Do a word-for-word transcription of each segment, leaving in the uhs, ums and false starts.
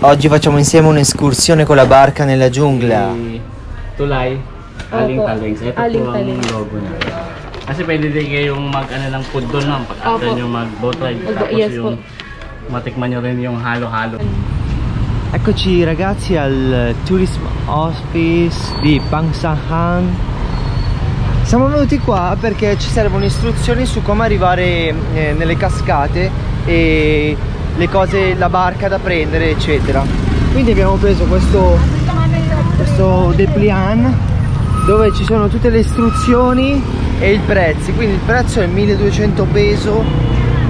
Oggi facciamo insieme un'escursione con la barca nella giungla. Tulay, aling-taling. Ito po ang logo niya. Kasi pwede din kayong mag-ano ng food doon na pag-after nyo mag-boat ride. Tapos yung matikman nyo rin yung halo-halo. Eccoci ragazzi al Tourism Office di Pagsanjan. Siamo venuti qua perché ci servono istruzioni su come arrivare eh, nelle cascate e le cose, la barca da prendere eccetera. Quindi abbiamo preso questo, questo dépliant dove ci sono tutte le istruzioni e i prezzi. Quindi il prezzo è milleduecento peso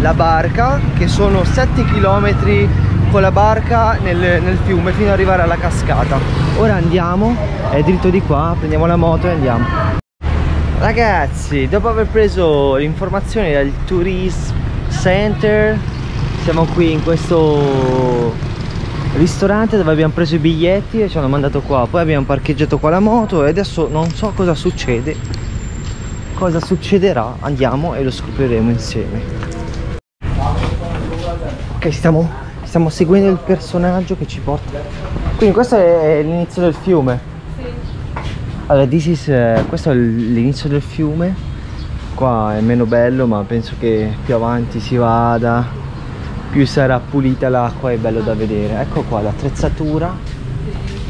la barca, che sono sette chilometri con la barca nel, nel fiume fino ad arrivare alla cascata. Ora andiamo, è dritto di qua, prendiamo la moto e andiamo. Ragazzi, dopo aver preso le informazioni dal Tourist Center, siamo qui in questo ristorante dove abbiamo preso i biglietti e ci hanno mandato qua. Poi abbiamo parcheggiato qua la moto e adesso non so cosa succede. Cosa succederà? Andiamo e lo scopriremo insieme. Ok, stiamo, stiamo seguendo il personaggio che ci porta. Quindi questo è l'inizio del fiume. Allora, this is, uh, questo è l'inizio del fiume. Qua è meno bello, ma penso che più avanti si vada, più sarà pulita l'acqua, è bello da vedere. Ecco qua l'attrezzatura.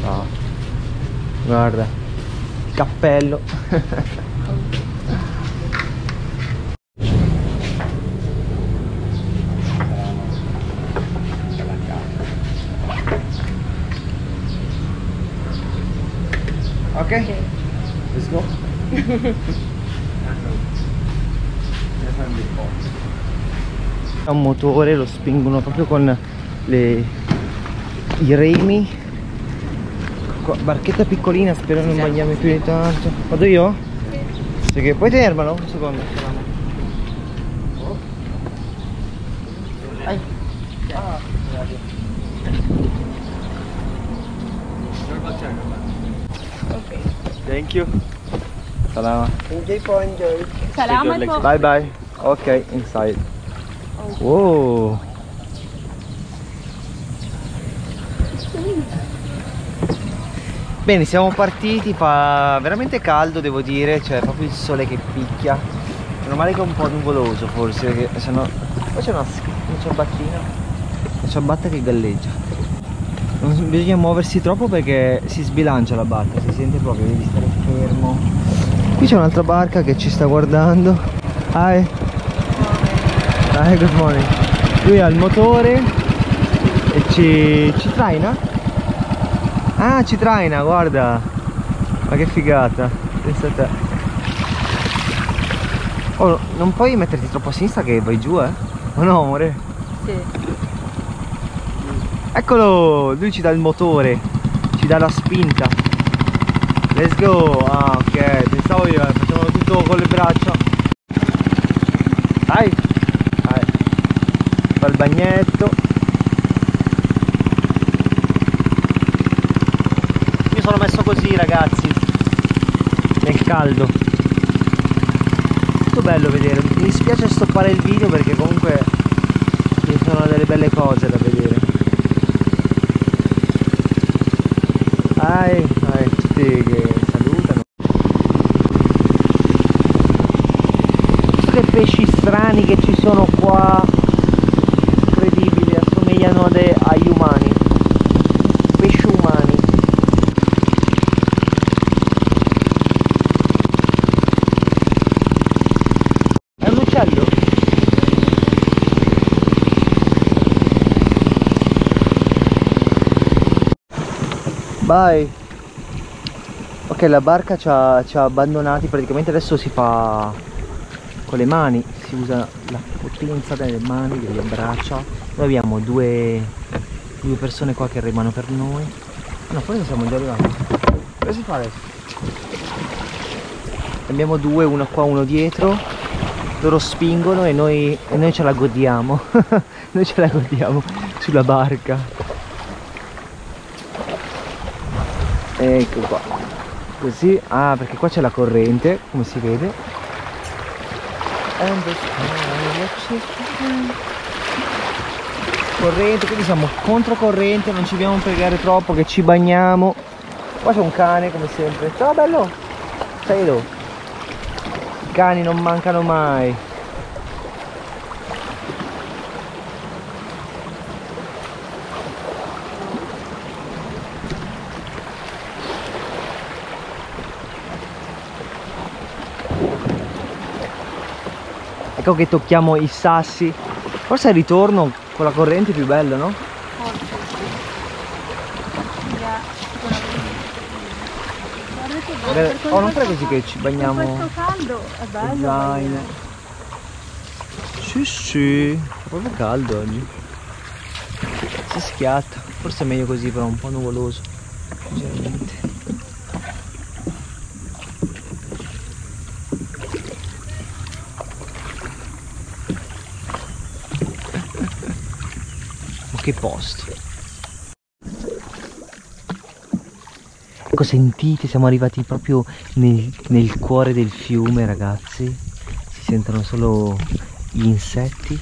Oh, guarda il cappello. Ok? Let's go. È un motore, lo spingono proprio con le, i remi. Barchetta piccolina, spero non bagniamo più di tanto. Vado io? Sì. Perché puoi tenermelo? Un secondo. Dai. Ok. Thank you. Salamat. Enjoy po, enjoy. Salamat po. Bye bye. Ok, inside. Wow. Bene, siamo partiti, fa veramente caldo devo dire, cioè proprio il sole che picchia. Meno male che è un po' nuvoloso forse, perché sennò poi c'è una ciabattina, una ciabatta che galleggia. Non bisogna muoversi troppo perché si sbilancia la barca, si sente proprio, devi stare fermo. Qui c'è un'altra barca che ci sta guardando. Hi. Hi, good morning. Lui ha il motore e ci, ci traina. Ah, ci traina, guarda. Ma che figata. Pensa a te. Oh, non puoi metterti troppo a sinistra che vai giù, eh? Oh no, amore? Sì. Eccolo, lui ci dà il motore, ci dà la spinta. Let's go. Ah, ok, pensavo io, eh, facevano tutto con le braccia. Dai. Al bagnetto. Io sono messo così ragazzi, nel caldo. Molto bello vedere. Mi spiace stoppare il video perché comunque ci sono delle belle cose da vedere. Ai, ai, tutti che salutano. Che pesci strani che ci sono qua. Agli umani, pesci umani. È un uccello? Bye. Ok, la barca ci ha, ci ha abbandonati praticamente. Adesso si fa con le mani, si usa la potenza delle mani, delle braccia. Noi abbiamo due, due persone qua che rimano per noi. No, forse siamo già arrivati. Cosa si fa adesso? Abbiamo due, uno qua, uno dietro. Loro spingono e noi, e noi ce la godiamo. Noi ce la godiamo sulla barca. Ecco qua. Così. Ah, perché qua c'è la corrente, come si vede. And corrente, quindi siamo controcorrente, non ci dobbiamo fregare troppo che ci bagniamo. Qua c'è un cane come sempre. Ciao bello! Sei tu! I cani non mancano mai. Ecco che tocchiamo i sassi. Forse il ritorno con la corrente è più bello, no? Forse sì. Oh, non fai così che ci bagniamo. Questo caldo è bello. Sì, sì, è proprio caldo oggi. Si schiatta. Forse è meglio così, però un po' nuvoloso. Sinceramente. Che posto. Ecco, sentite, siamo arrivati proprio nel, nel cuore del fiume, ragazzi. Si sentono solo gli insetti.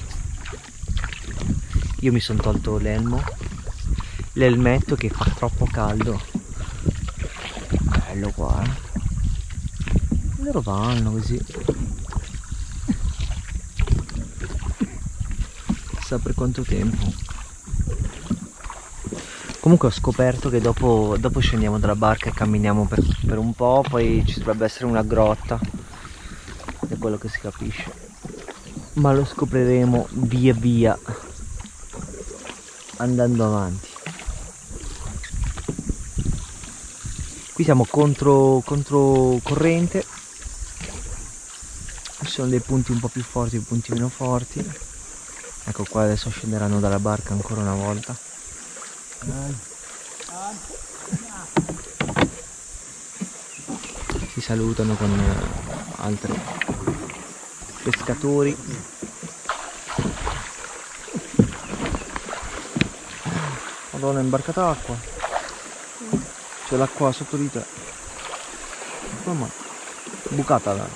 Io mi sono tolto l'elmo, l'elmetto che fa troppo caldo. Bello qua, eh? Dove lo vanno così? Chissà per quanto tempo. Comunque ho scoperto che dopo, dopo scendiamo dalla barca e camminiamo per, per un po', poi ci dovrebbe essere una grotta, è quello che si capisce, ma lo scopriremo via via andando avanti. Qui siamo contro, contro corrente, ci sono dei punti un po' più forti e punti meno forti. Ecco qua, adesso scenderanno dalla barca ancora una volta. Si salutano con altri pescatori. Madonna, è imbarcata acqua. C'è l'acqua sotto di te. Mamma, bucata là.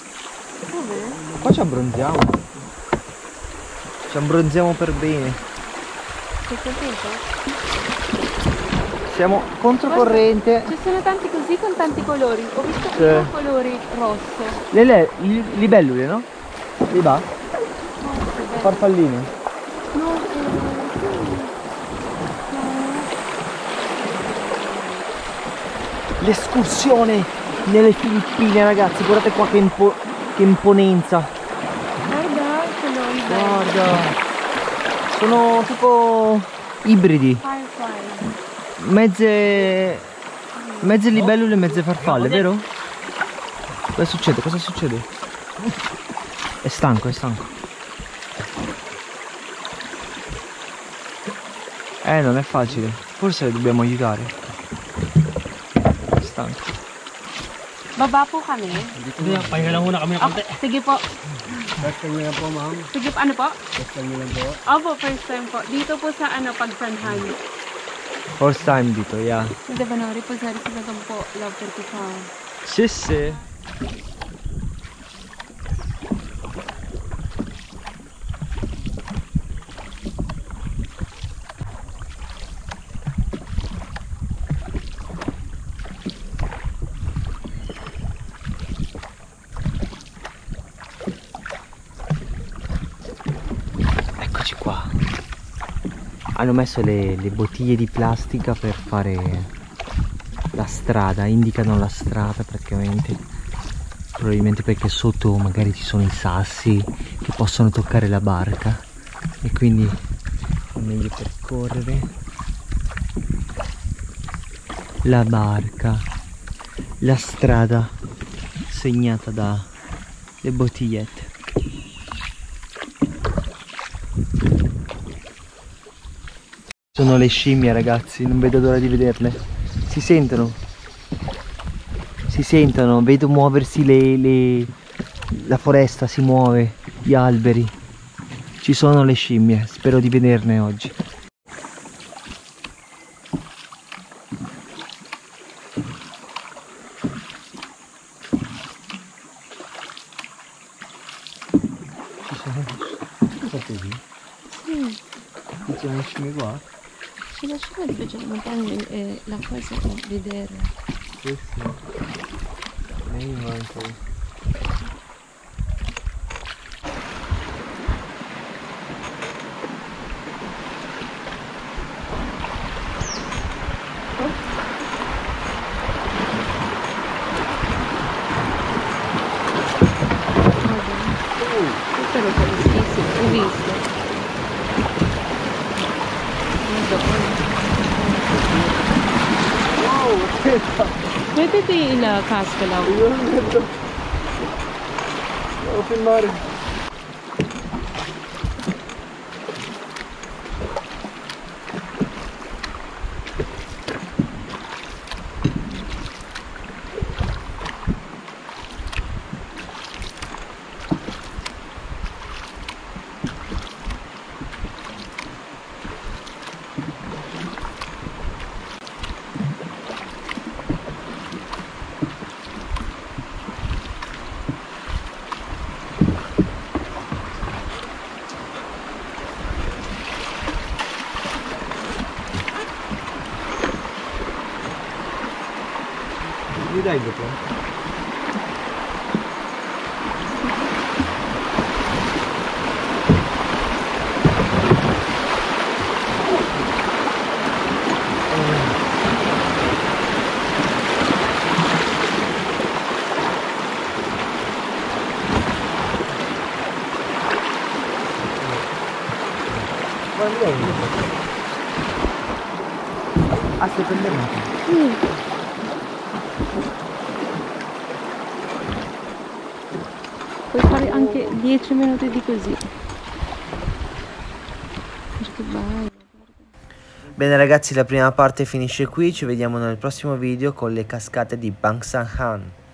Qua ci abbronziamo. Ci abbronziamo per bene. Siamo controcorrente. Ci sono tanti così con tanti colori. Ho visto sì. Che colori rosso. Le, le libellule, no? Li va? Oh, farfalline. No, no, no. L'escursione nelle Filippine, ragazzi. Guardate qua che, impo che imponenza. Guardate, guarda. Sono tipo ibridi, mezze, mezze libellule e mezze farfalle, vero? Cosa succede? Cosa succede? È stanco, è stanco. Eh, non è facile, forse dobbiamo aiutare. È stanco. Baba po kami. Pahinga lang muna kami ng konti. Sige po. First time nyo lang po, ma'am? Sige po, ano po? First time nyo lang po? Opo, first time po. Dito po sa ano, Pagsanjan. First time dito, yeah. Hindi ba nori po, sorry sa naman po. Love thirty ka. Sisi. Hanno messo le, le bottiglie di plastica per fare la strada, indicano la strada praticamente, probabilmente perché sotto magari ci sono i sassi che possono toccare la barca e quindi è meglio percorrere la barca, la strada segnata dalle bottigliette. Sono le scimmie, ragazzi, non vedo l'ora di vederle. Si sentono, si sentono, vedo muoversi le, le... la foresta, si muove, gli alberi. Ci sono le scimmie, spero di vederne oggi. Ci sono? Cosa così? Gianiscimi qua? Ci lasciamo di piacere la montagna e la cosa da vedere. Sì, sì. Vieni avanti. Mettiti il casco là. Io lo metto. Devo filmare. Mi dai dopo? Quando è? Ah, stai prendendo? Puoi fare anche dieci minuti di così. Perché bello. Bene ragazzi, la prima parte finisce qui, ci vediamo nel prossimo video con le cascate di Pagsanjan.